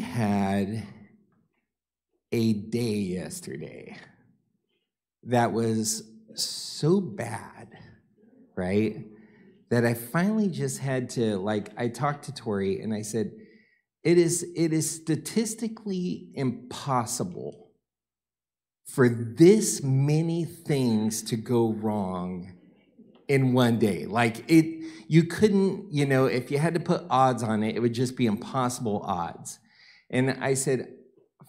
had a day yesterday that was so bad, right? That I finally just had to, like, I talked to Tori and I said, it is statistically impossible for this many things to go wrong in one day. Like, you couldn't, you know, if you had to put odds on it, it would just be impossible odds. And I said,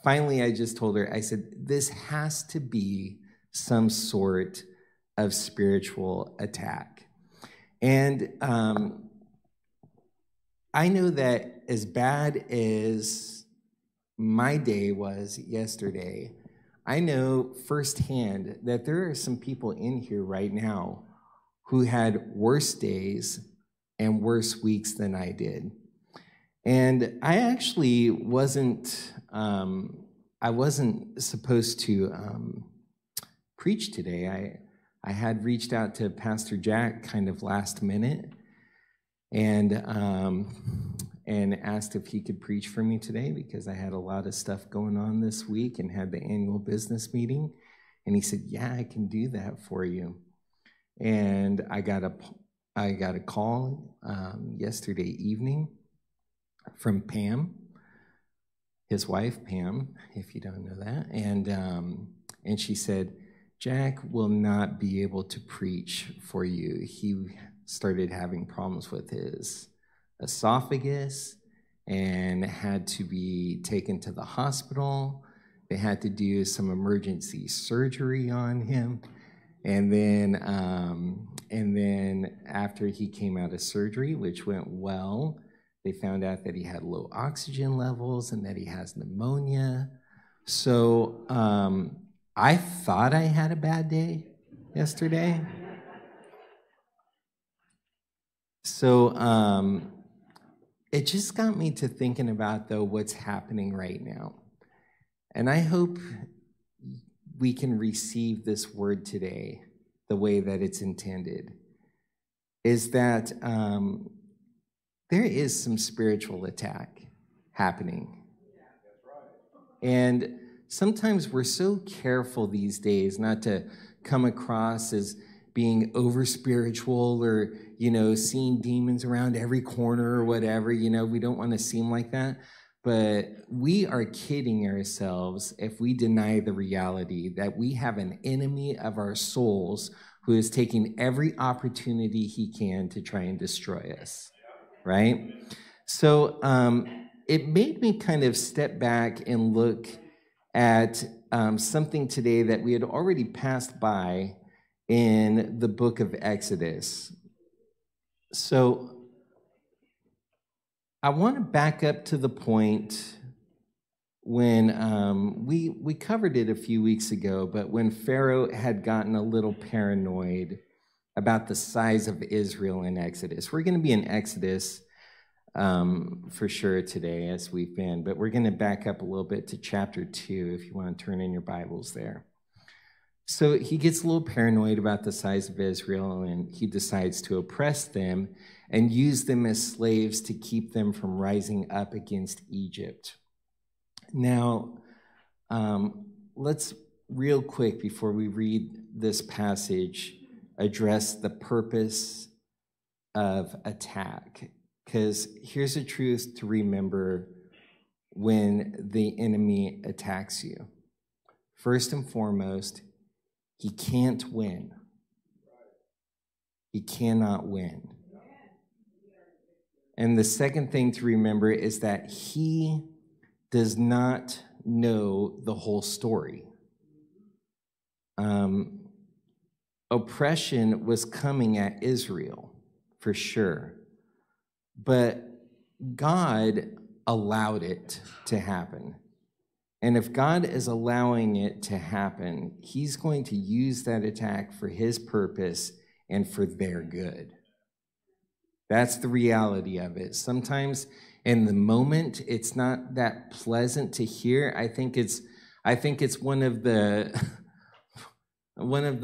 finally, I just told her, I said, this has to be some sort of spiritual attack. And I know that as bad as my day was yesterday, I know firsthand that there are some people in here right now who had worse days and worse weeks than I did. And I actually wasn't, I wasn't supposed to preach today. I had reached out to Pastor Jack kind of last minute and asked if he could preach for me today because I had a lot of stuff going on this week and had the annual business meeting. And he said, yeah, I can do that for you. And I got a call yesterday evening from Pam, his wife, Pam, if you don't know that. And she said, Jack will not be able to preach for you. He started having problems with his esophagus and had to be taken to the hospital. They had to do some emergency surgery on him. And then after he came out of surgery, which went well, they found out that he had low oxygen levels and that he has pneumonia. So, I thought I had a bad day yesterday. So it just got me to thinking about, though, what's happening right now. And I hope we can receive this word today the way that it's intended, is that there is some spiritual attack happening. And sometimes we're so careful these days not to come across as being over-spiritual or, you know, seeing demons around every corner or whatever. You know, we don't want to seem like that. But we are kidding ourselves if we deny the reality that we have an enemy of our souls who is taking every opportunity he can to try and destroy us, right? So it made me kind of step back and look at something today that we had already passed by in the book of Exodus. So I want to back up to the point when we covered it a few weeks ago, but when Pharaoh had gotten a little paranoid about the size of Israel in Exodus. We're going to be in Exodus for sure today, as we've been, but we're going to back up a little bit to chapter 2 if you want to turn in your Bibles there. So he gets a little paranoid about the size of Israel, and he decides to oppress them and use them as slaves to keep them from rising up against Egypt. Now, let's real quick, before we read this passage, address the purpose of attack. Because here's the truth to remember when the enemy attacks you. First and foremost, he can't win. He cannot win. And the second thing to remember is that he does not know the whole story. Oppression was coming at Israel, for sure. But God allowed it to happen. And if God is allowing it to happen, he's going to use that attack for his purpose and for their good. That's the reality of it. Sometimes in the moment, it's not that pleasant to hear. I think it's one of the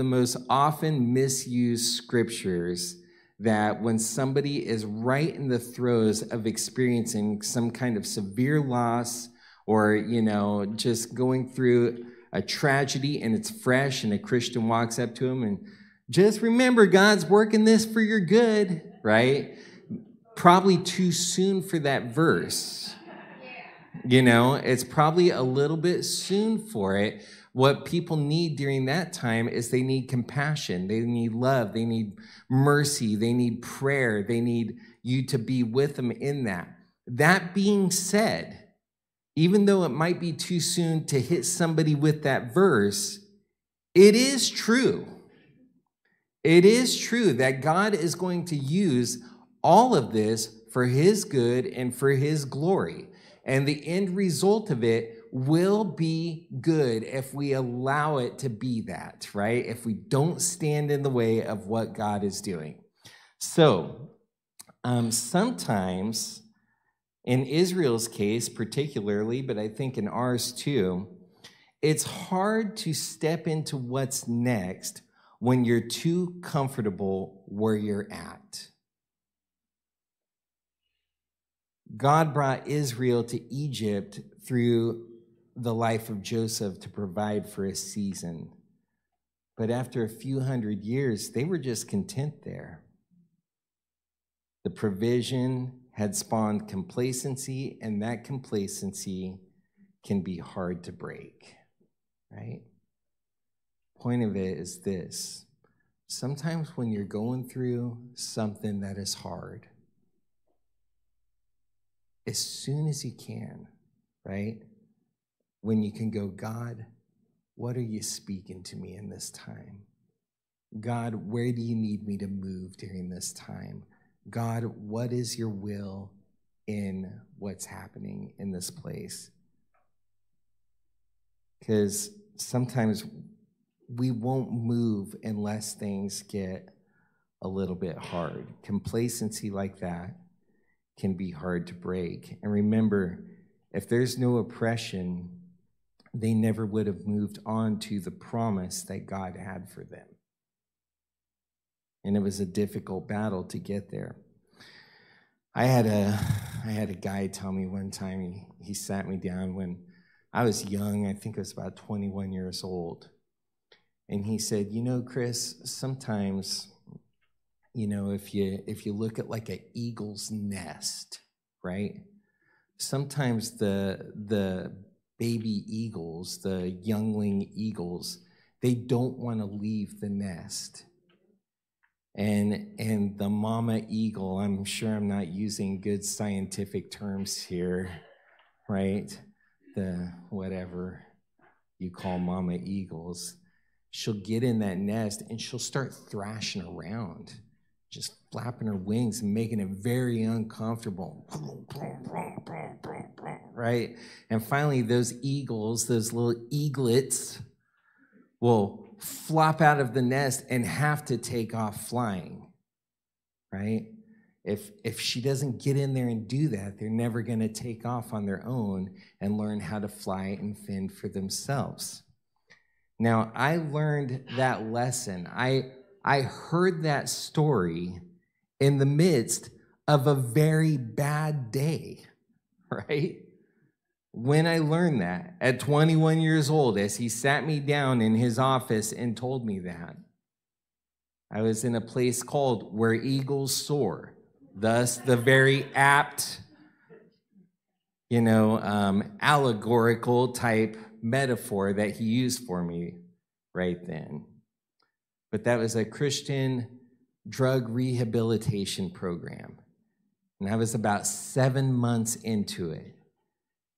most often misused scriptures, that when somebody is right in the throes of experiencing some kind of severe loss or, you know, just going through a tragedy and it's fresh and a Christian walks up to him and just remember God's working this for your good, right? Probably too soon for that verse. You know, it's probably a little bit soon for it. What people need during that time is they need compassion. They need love. They need mercy. They need prayer. They need you to be with them in that. That being said, even though it might be too soon to hit somebody with that verse, it is true. It is true that God is going to use all of this for his good and for his glory. And the end result of it will be good if we allow it to be that, right? If we don't stand in the way of what God is doing. So sometimes, in Israel's case particularly, but I think in ours too, it's hard to step into what's next when you're too comfortable where you're at. God brought Israel to Egypt through the life of Joseph to provide for a season. But after a few hundred years, they were just content there. The provision had spawned complacency, and that complacency can be hard to break, right? Point of it is this. Sometimes when you're going through something that is hard, as soon as you can, right? When you can go, God, what are you speaking to me in this time? God, where do you need me to move during this time? God, what is your will in what's happening in this place? Because sometimes we won't move unless things get a little bit hard. Complacency like that can be hard to break. And remember, if there's no oppression, they never would have moved on to the promise that God had for them. And it was a difficult battle to get there. I had a guy tell me one time, he sat me down when I was young, I think I was about 21 years old. And he said, you know, Chris, sometimes, you know, if you look at like an eagle's nest, right? Sometimes the baby eagles, the youngling eagles, they don't want to leave the nest. And the mama eagle, I'm sure I'm not using good scientific terms here, right? The whatever you call mama eagles, she'll get in that nest and she'll start thrashing around, just flapping her wings and making it very uncomfortable, right? And finally, those eagles, those little eaglets will flop out of the nest and have to take off flying, right? If she doesn't get in there and do that, they're never going to take off on their own and learn how to fly and fend for themselves. Now, I learned that lesson. I heard that story in the midst of a very bad day, right? When I learned that at 21 years old, as he sat me down in his office and told me that, I was in a place called Where Eagles Soar, thus the very apt, you know, allegorical type metaphor that he used for me right then. But that was a Christian drug rehabilitation program. And I was about 7 months into it.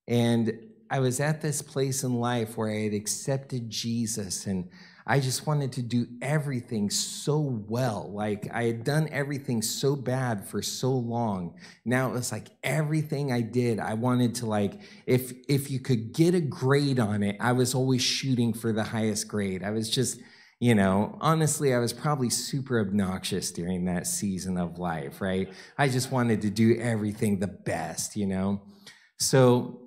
And I was at this place in life where I had accepted Jesus, and I just wanted to do everything so well. Like, I had done everything so bad for so long. Now it was like everything I did, I wanted to, like, if you could get a grade on it, I was always shooting for the highest grade. I was just, you know, honestly, I was probably super obnoxious during that season of life, right? I just wanted to do everything the best, you know? So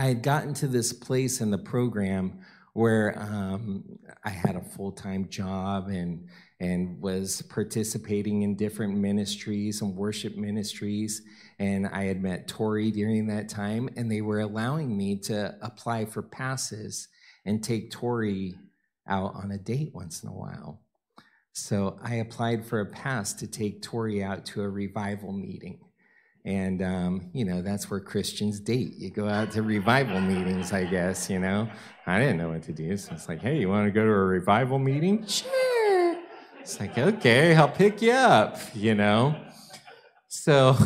I had gotten to this place in the program where I had a full-time job and was participating in different ministries and worship ministries. And I had met Tori during that time, and they were allowing me to apply for passes and take Tori out on a date once in a while. So I applied for a pass to take Tori out to a revival meeting. And, you know, that's where Christians date. You go out to revival meetings, I guess, you know. I didn't know what to do. So it's like, hey, you want to go to a revival meeting? Sure. It's like, okay, I'll pick you up, you know. So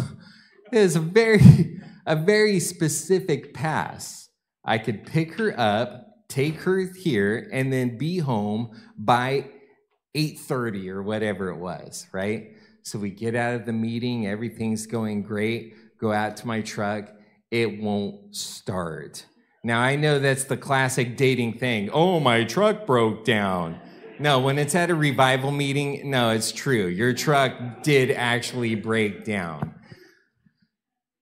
it was a very specific pass. I could pick her up, take her here, and then be home by 8:30 or whatever it was, right? So we get out of the meeting, everything's going great, go out to my truck, it won't start. Now, I know that's the classic dating thing. Oh, my truck broke down. No, when it's at a revival meeting, no, it's true. Your truck did actually break down.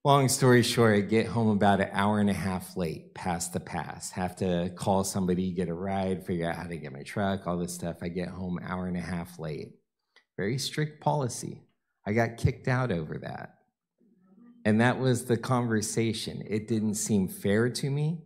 Long story short, I get home about an hour and a half late, past the pass. Have to call somebody, get a ride, figure out how to get my truck, all this stuff. I get home an hour and a half late. Very strict policy. I got kicked out over that. And that was the conversation. It didn't seem fair to me.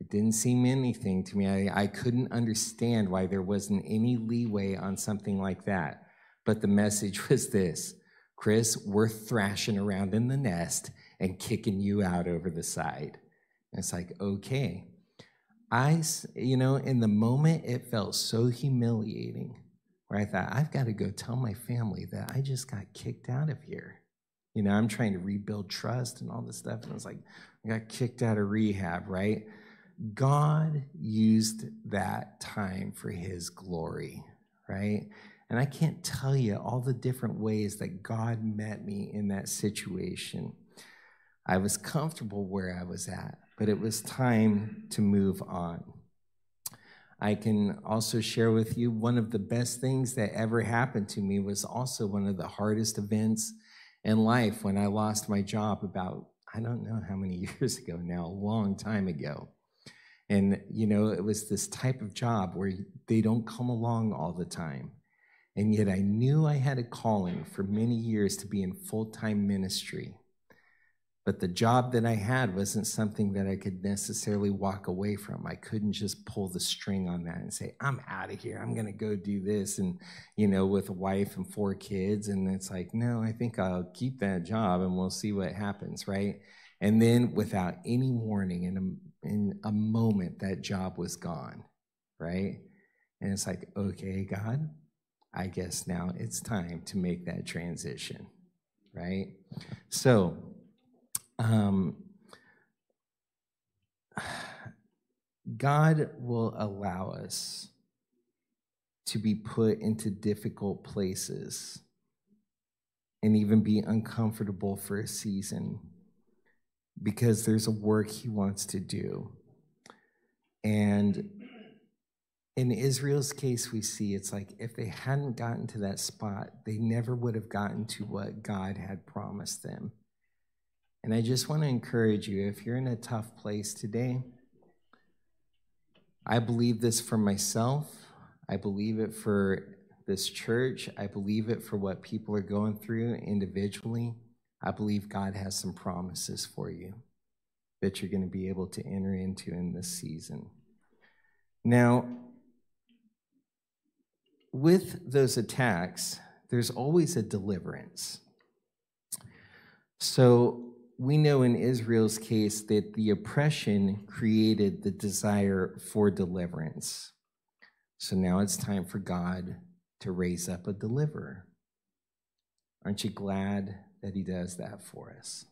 It didn't seem anything to me. I couldn't understand why there wasn't any leeway on something like that. But the message was this: Chris, we're thrashing around in the nest and kicking you out over the side. And it's like, okay. You know, in the moment, it felt so humiliating where I thought, I've got to go tell my family that I just got kicked out of here. You know, I'm trying to rebuild trust and all this stuff. And I was like, I got kicked out of rehab, right? God used that time for his glory, right? And I can't tell you all the different ways that God met me in that situation. I was comfortable where I was at, but it was time to move on. I can also share with you one of the best things that ever happened to me was also one of the hardest events in life when I lost my job about, I don't know how many years ago now, a long time ago. And, you know, it was this type of job where they don't come along all the time. And yet I knew I had a calling for many years to be in full-time ministry. But the job that I had wasn't something that I could necessarily walk away from. I couldn't just pull the string on that and say, I'm out of here. I'm going to go do this. And, you know, with a wife and 4 kids. And it's like, no, I think I'll keep that job and we'll see what happens, right? And then without any warning, in a moment, that job was gone, right? And it's like, okay, God, I guess now it's time to make that transition, right? So, God will allow us to be put into difficult places and even be uncomfortable for a season because there's a work he wants to do. And in Israel's case, we see it's like if they hadn't gotten to that spot, they never would have gotten to what God had promised them. And I just want to encourage you, if you're in a tough place today, I believe this for myself. I believe it for this church. I believe it for what people are going through individually. I believe God has some promises for you that you're going to be able to enter into in this season. Now, with those attacks, there's always a deliverance. So we know in Israel's case that the oppression created the desire for deliverance. So now it's time for God to raise up a deliverer. Aren't you glad that he does that for us?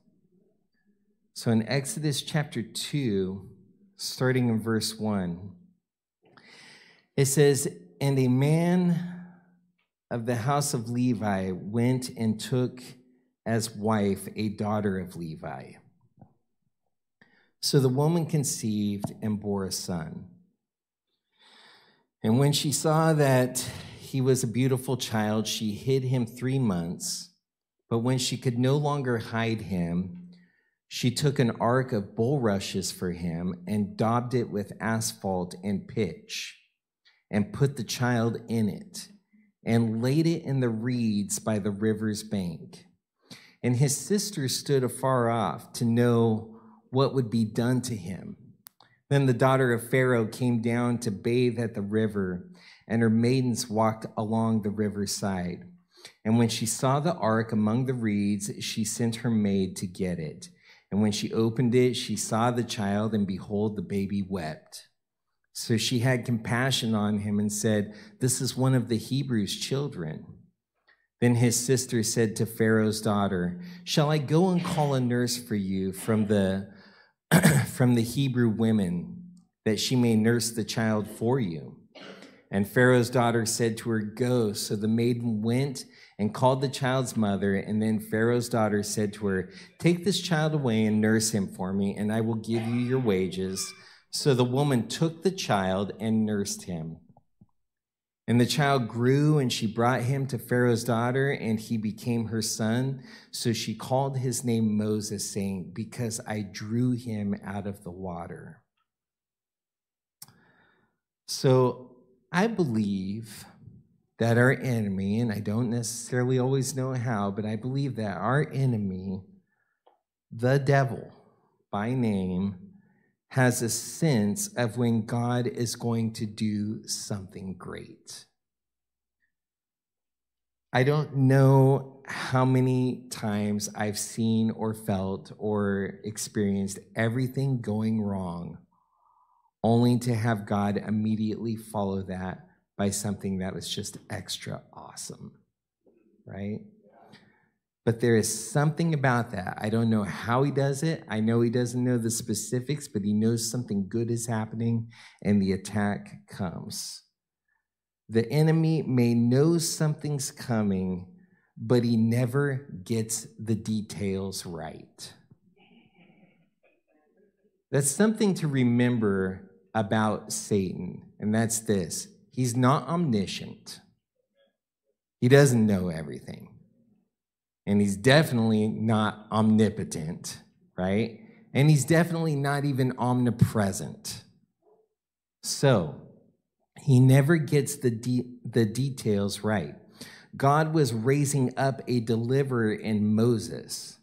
So in Exodus chapter 2, starting in verse 1, it says, and a man of the house of Levi went and took as wife a daughter of Levi. So the woman conceived and bore a son. And when she saw that he was a beautiful child, she hid him 3 months. But when she could no longer hide him, she took an ark of bulrushes for him and daubed it with asphalt and pitch, and put the child in it, and laid it in the reeds by the river's bank. And his sister stood afar off to know what would be done to him. Then the daughter of Pharaoh came down to bathe at the river, and her maidens walked along the riverside. And when she saw the ark among the reeds, she sent her maid to get it. And when she opened it, she saw the child, and behold, the baby wept. So she had compassion on him and said, "This is one of the Hebrews' children." Then his sister said to Pharaoh's daughter, "Shall I go and call a nurse for you from the Hebrew women, that she may nurse the child for you?" And Pharaoh's daughter said to her, "Go." So the maiden went and called the child's mother. And then Pharaoh's daughter said to her, "Take this child away and nurse him for me, and I will give you your wages." So the woman took the child and nursed him. And the child grew, and she brought him to Pharaoh's daughter, and he became her son. So she called his name Moses, saying, "Because I drew him out of the water." So I believe that our enemy, and I don't necessarily always know how, but I believe that our enemy, the devil by name, has a sense of when God is going to do something great. I don't know how many times I've seen or felt or experienced everything going wrong, only to have God immediately follow that by something that was just extra awesome, right? But there is something about that. I don't know how he does it. I know he doesn't know the specifics, but he knows something good is happening, and the attack comes. The enemy may know something's coming, but he never gets the details right. That's something to remember about Satan, and that's this. He's not omniscient. He doesn't know everything. And he's definitely not omnipotent, right? And he's definitely not even omnipresent. So he never gets the details right. God was raising up a deliverer in Moses.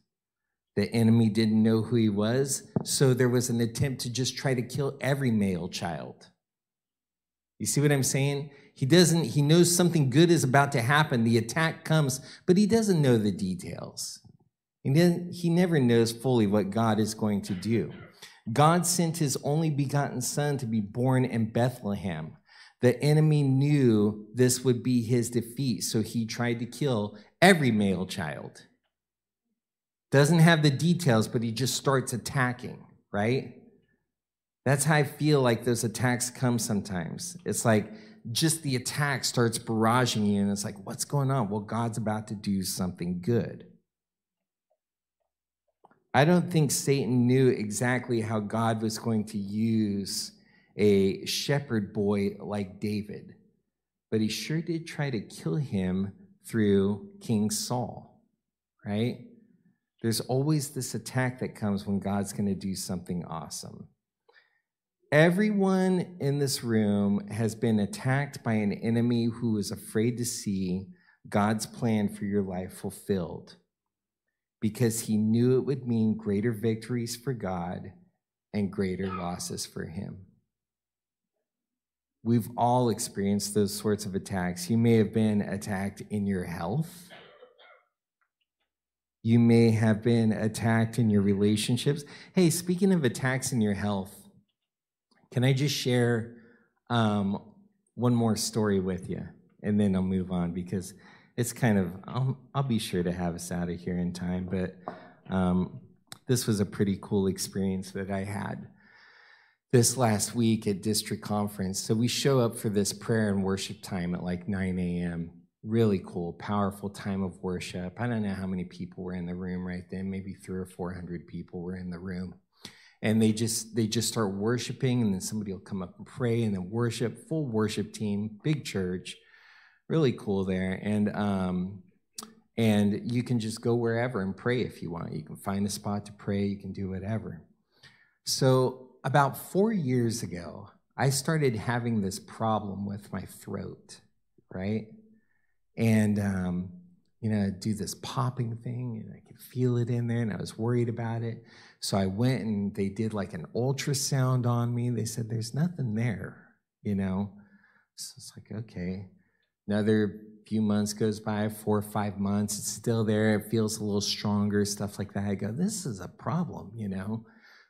The enemy didn't know who he was, so there was an attempt to just try to kill every male child. You see what I'm saying? He knows something good is about to happen. The attack comes, but he doesn't know the details. He never knows fully what God is going to do. God sent his only begotten son to be born in Bethlehem. The enemy knew this would be his defeat, so he tried to kill every male child. Doesn't have the details, but he just starts attacking, right? That's how I feel like those attacks come sometimes. It's like just the attack starts barraging you, and it's like, what's going on? Well, God's about to do something good. I don't think Satan knew exactly how God was going to use a shepherd boy like David, but he sure did try to kill him through King Saul, right? There's always this attack that comes when God's going to do something awesome. Everyone in this room has been attacked by an enemy who is afraid to see God's plan for your life fulfilled, because he knew it would mean greater victories for God and greater losses for him. We've all experienced those sorts of attacks. You may have been attacked in your health. You may have been attacked in your relationships. Hey, speaking of attacks in your health, can I just share one more story with you, and then I'll move on, because it's kind of, I'll be sure to have us out of here in time, but this was a pretty cool experience that I had this last week at district conference. So we show up for this prayer and worship time at like 9 a.m. Really cool, powerful time of worship. I don't know how many people were in the room right then, maybe 300 or 400 people were in the room. And they just start worshiping, and then somebody will come up and pray, and then worship, full worship team, big church, really cool there. And you can just go wherever and pray if you want. You can find a spot to pray. You can do whatever. So about 4 years ago, I started having this problem with my throat, right? And, you know, do this popping thing, and I could feel it in there, and I was worried about it. So I went, and they did like an ultrasound on me. They said, there's nothing there, you know? So it's like, okay. Another few months goes by, 4 or 5 months. It's still there. It feels a little stronger, stuff like that. I go, this is a problem, you know?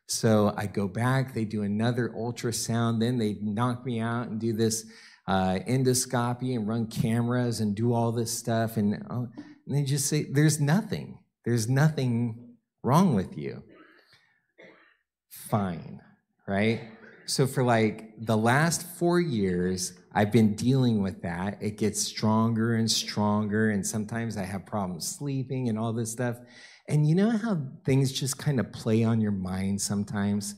So I go back, they do another ultrasound, then they knock me out and do this endoscopy and run cameras and do all this stuff. And they just say, there's nothing wrong with you. Fine, right? So for like the last 4 years, I've been dealing with that. It gets stronger and stronger. And sometimes I have problems sleeping and all this stuff. And you know how things just kind of play on your mind sometimes?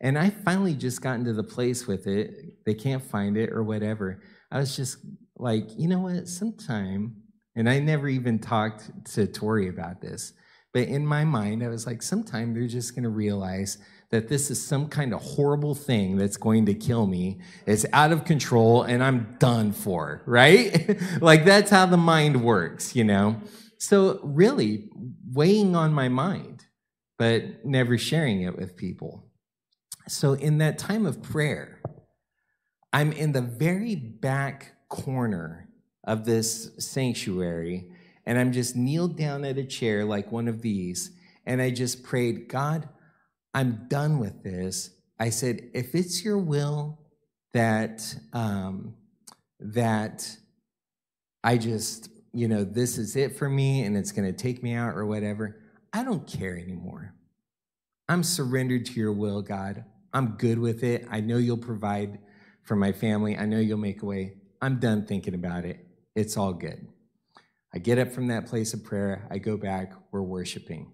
And I finally just got into the place with it. They can't find it or whatever. I was just like, you know what? Sometime, and I never even talked to Tori about this, but in my mind, I was like, sometime they're just going to realize that this is some kind of horrible thing that's going to kill me. It's out of control, and I'm done for, right? Like, that's how the mind works, you know? So really weighing on my mind, but never sharing it with people. So in that time of prayer, I'm in the very back corner of this sanctuary, and I'm just kneeled down at a chair like one of these, and I just prayed, God, I'm done with this. I said, if it's your will that, that I just, you know, this is it for me and it's going to take me out or whatever, I don't care anymore. I'm surrendered to your will, God. I'm good with it. I know you'll provide for my family. I know you'll make a way. I'm done thinking about it. It's all good. I get up from that place of prayer. I go back. We're worshiping.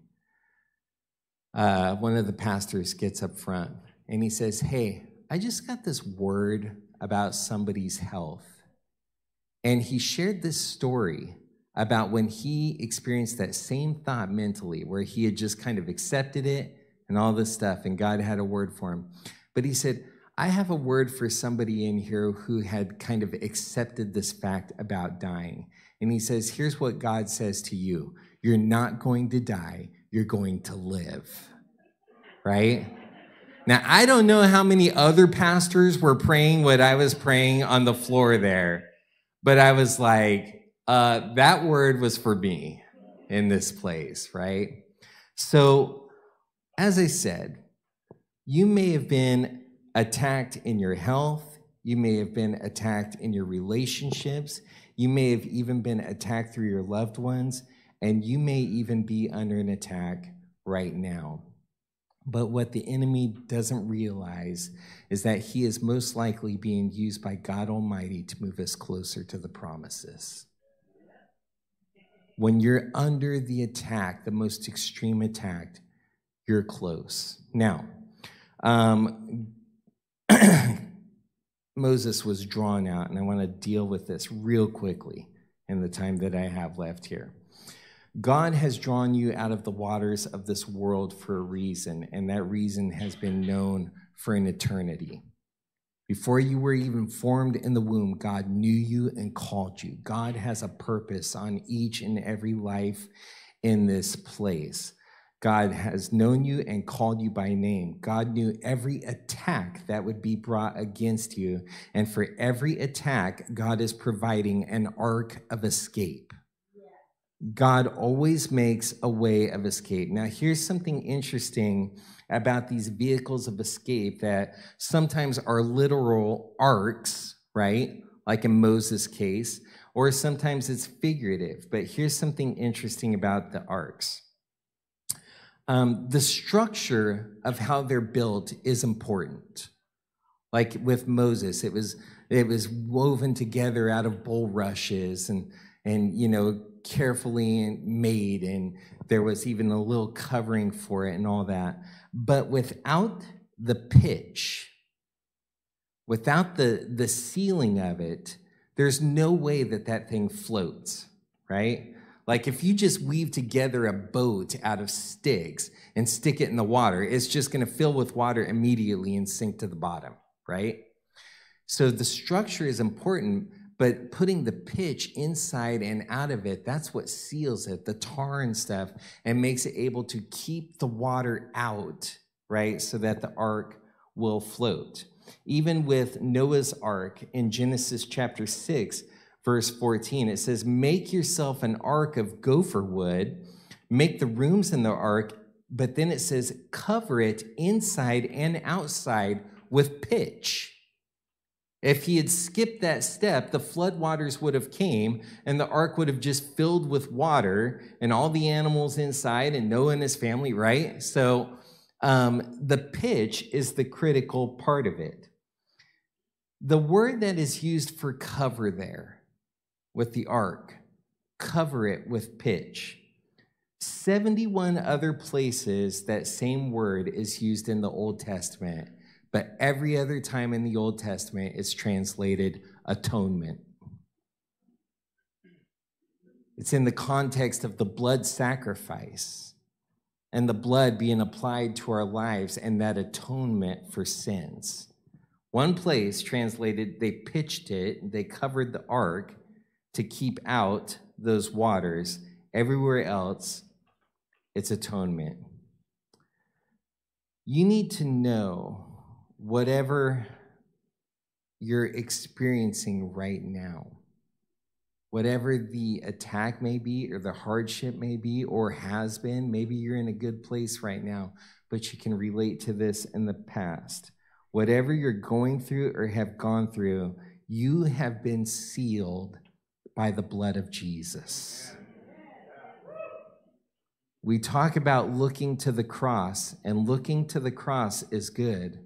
One of the pastors gets up front and he says, hey, I just got this word about somebody's health. And he shared this story about when he experienced that same thought mentally, where he had just kind of accepted it and all this stuff, and God had a word for him. But he said, I have a word for somebody in here who had kind of accepted this fact about dying. And he says, here's what God says to you. You're not going to die. You're going to live, right? Now, I don't know how many other pastors were praying what I was praying on the floor there, but I was like, that word was for me in this place, right? So, as I said, you may have been attacked in your health. You may have been attacked in your relationships. You may have even been attacked through your loved ones. And you may even be under an attack right now. But what the enemy doesn't realize is that he is most likely being used by God Almighty to move us closer to the promises. When you're under the attack, the most extreme attack, you're close. Now, Moses was drawn out, and I want to deal with this real quickly in the time that I have left here. God has drawn you out of the waters of this world for a reason, and that reason has been known for an eternity. Before you were even formed in the womb, God knew you and called you. God has a purpose on each and every life in this place. God has known you and called you by name. God knew every attack that would be brought against you, and for every attack, God is providing an ark of escape. God always makes a way of escape. Now, here's something interesting about these vehicles of escape that sometimes are literal arcs, right? Like in Moses' case, or sometimes it's figurative. But here's something interesting about the arcs. The structure of how they're built is important. Like with Moses, it was woven together out of bulrushes and you know, carefully made, and there was even a little covering for it and all that. But without the pitch, without the ceiling of it, there's no way that that thing floats, right? Like if you just weave together a boat out of sticks and stick it in the water, it's just going to fill with water immediately and sink to the bottom, right? So the structure is important, but putting the pitch inside and out of it, that's what seals it, the tar and stuff, and makes it able to keep the water out, right, so that the ark will float. Even with Noah's ark in Genesis chapter 6, verse 14, it says, make yourself an ark of gopher wood, make the rooms in the ark, but then it says, cover it inside and outside with pitch. If he had skipped that step, the floodwaters would have came and the ark would have just filled with water and all the animals inside and Noah and his family, right? So the pitch is the critical part of it. The word that is used for cover there with the ark, cover it with pitch. 71 other places that same word is used in the Old Testament. But every other time in the Old Testament, it's translated atonement. It's in the context of the blood sacrifice and the blood being applied to our lives and that atonement for sins. One place translated, they pitched it, they covered the ark to keep out those waters. Everywhere else, it's atonement. You need to know whatever you're experiencing right now, whatever the attack may be or the hardship may be or has been, maybe you're in a good place right now, but you can relate to this in the past. Whatever you're going through or have gone through, you have been sealed by the blood of Jesus. We talk about looking to the cross, and looking to the cross is good.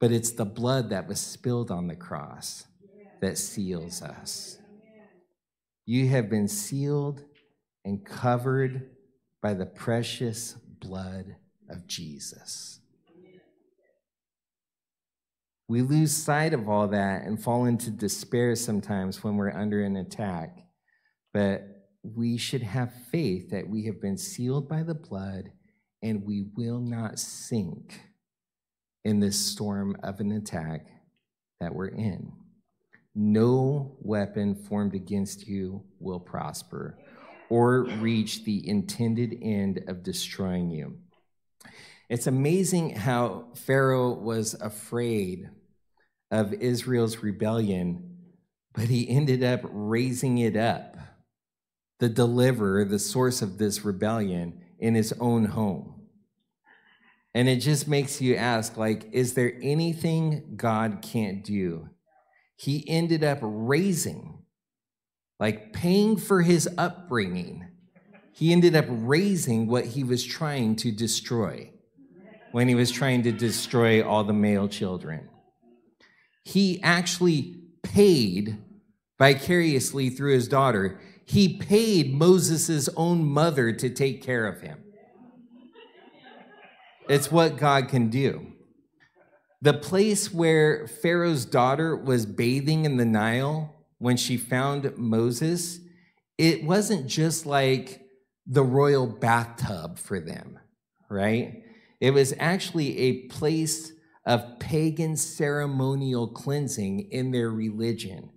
But it's the blood that was spilled on the cross that seals us. You have been sealed and covered by the precious blood of Jesus. We lose sight of all that and fall into despair sometimes when we're under an attack. But we should have faith that we have been sealed by the blood and we will not sink in this storm of an attack that we're in. No weapon formed against you will prosper or reach the intended end of destroying you. It's amazing how Pharaoh was afraid of Israel's rebellion, but he ended up raising it up, the deliverer, the source of this rebellion, in his own home. And it just makes you ask, like, is there anything God can't do? He ended up raising, like paying for his upbringing. He ended up raising what he was trying to destroy when he was trying to destroy all the male children. He actually paid vicariously through his daughter. He paid Moses' own mother to take care of him. It's what God can do. The place where Pharaoh's daughter was bathing in the Nile when she found Moses, it wasn't just like the royal bathtub for them, right? It was actually a place of pagan ceremonial cleansing in their religion.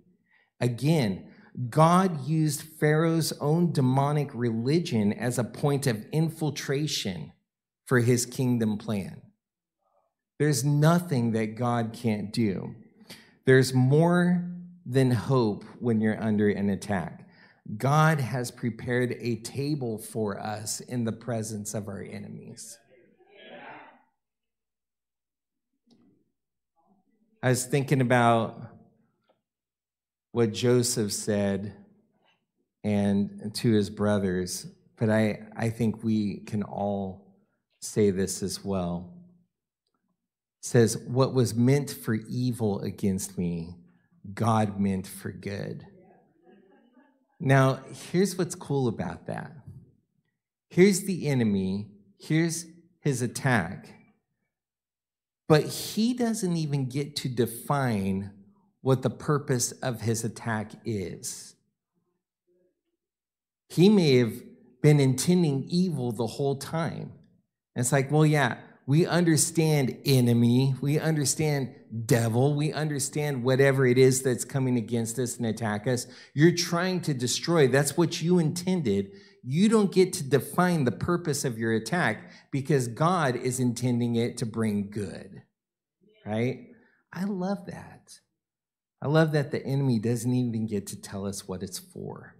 Again, God used Pharaoh's own demonic religion as a point of infiltration for his kingdom plan. There's nothing that God can't do. There's more than hope when you're under an attack. God has prepared a table for us in the presence of our enemies. I was thinking about what Joseph said and to his brothers, but I think we can all say this as well. It says, what was meant for evil against me, God meant for good. Now, here's what's cool about that. Here's the enemy, here's his attack, but he doesn't even get to define what the purpose of his attack is. He may have been intending evil the whole time. It's like, well, yeah, we understand enemy, we understand devil, we understand whatever it is that's coming against us and attack us. You're trying to destroy. That's what you intended. You don't get to define the purpose of your attack because God is intending it to bring good, right? I love that. I love that the enemy doesn't even get to tell us what it's for.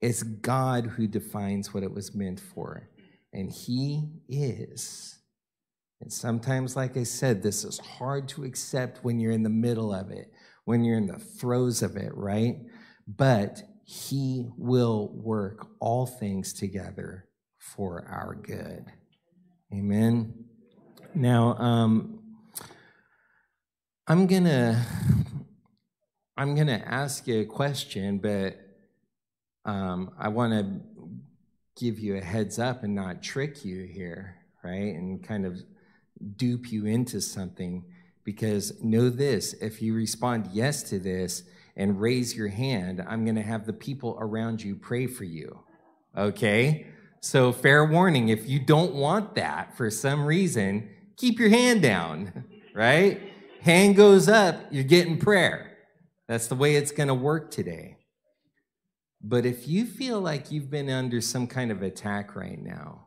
It's God who defines what it was meant for, and he is. And sometimes, like I said, this is hard to accept when you're in the middle of it, when you're in the throes of it, right? But he will work all things together for our good. Amen. Now, I'm gonna ask you a question, but I want to give you a heads up and not trick you here, right? And kind of dupe you into something, because know this: if you respond yes to this and raise your hand, I'm going to have the people around you pray for you, okay? So fair warning, if you don't want that for some reason, keep your hand down, right? Hand goes up, you're getting prayer. That's the way it's going to work today. But if you feel like you've been under some kind of attack right now,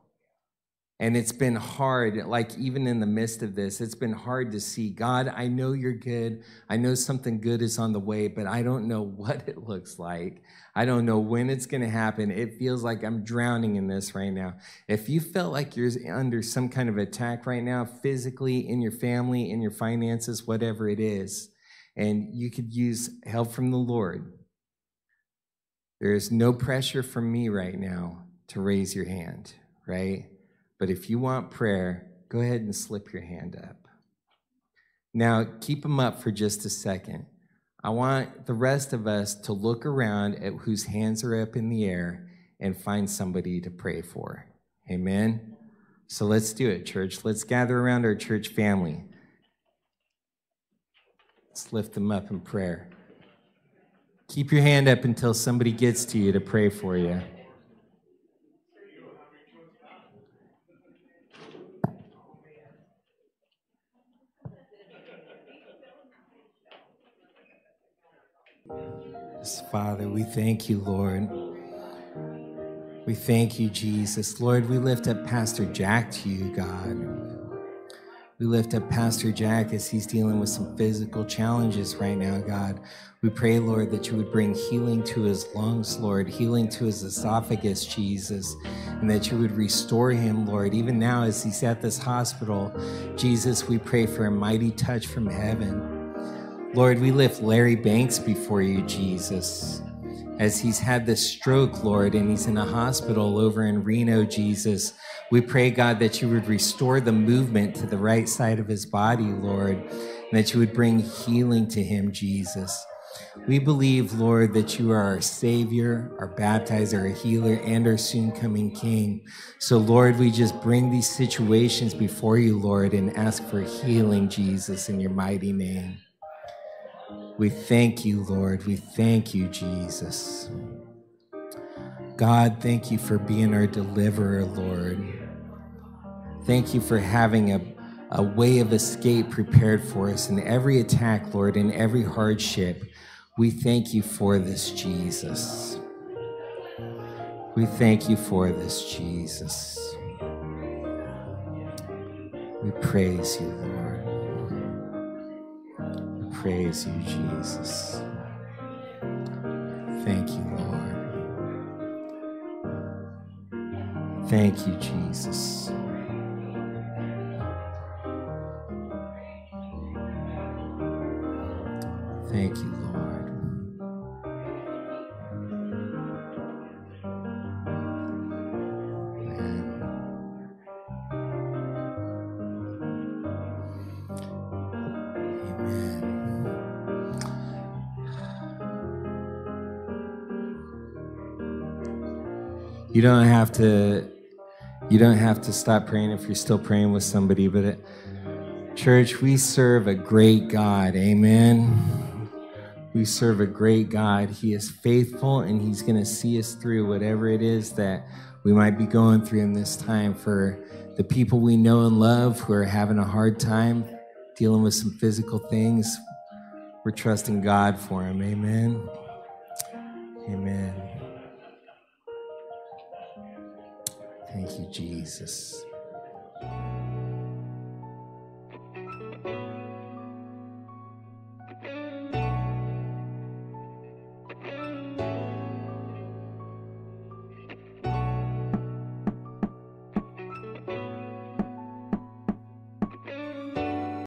and it's been hard, like even in the midst of this, it's been hard to see, God, I know you're good. I know something good is on the way, but I don't know what it looks like. I don't know when it's going to happen. It feels like I'm drowning in this right now. If you felt like you're under some kind of attack right now, physically, in your family, in your finances, whatever it is, and you could use help from the Lord, there is no pressure from me right now to raise your hand, right? But if you want prayer, go ahead and slip your hand up. Now, keep them up for just a second. I want the rest of us to look around at whose hands are up in the air and find somebody to pray for. Amen? So let's do it, church. Let's gather around our church family. Let's lift them up in prayer. Keep your hand up until somebody gets to you to pray for you. Father, we thank you, Lord. We thank you, Jesus. Lord, we lift up Pastor Jack to you, God. We lift up Pastor Jack as he's dealing with some physical challenges right now, God. We pray, Lord, that you would bring healing to his lungs, Lord, healing to his esophagus, Jesus, and that you would restore him, Lord. Even now as he's at this hospital, Jesus, we pray for a mighty touch from heaven. Lord, we lift Larry Banks before you, Jesus, as he's had this stroke, Lord, and he's in a hospital over in Reno, Jesus. We pray, God, that you would restore the movement to the right side of his body, Lord, and that you would bring healing to him, Jesus. We believe, Lord, that you are our Savior, our baptizer, our healer, and our soon-coming King. So, Lord, we just bring these situations before you, Lord, and ask for healing, Jesus, in your mighty name. We thank you, Lord. We thank you, Jesus. God, thank you for being our deliverer, Lord. Thank you for having a way of escape prepared for us in every attack, Lord, in every hardship. We thank you for this, Jesus. We thank you for this, Jesus. We praise you, Lord. Praise you, Jesus. Thank you, Lord. Thank you, Jesus. Thank you, Lord. Amen. You don't have to stop praying if you're still praying with somebody, but church, we serve a great God. Amen. We serve a great God. He is faithful, and he's going to see us through whatever it is that we might be going through in this time. For the people we know and love who are having a hard time dealing with some physical things, we're trusting God for them. Amen. Amen. Thank you, Jesus.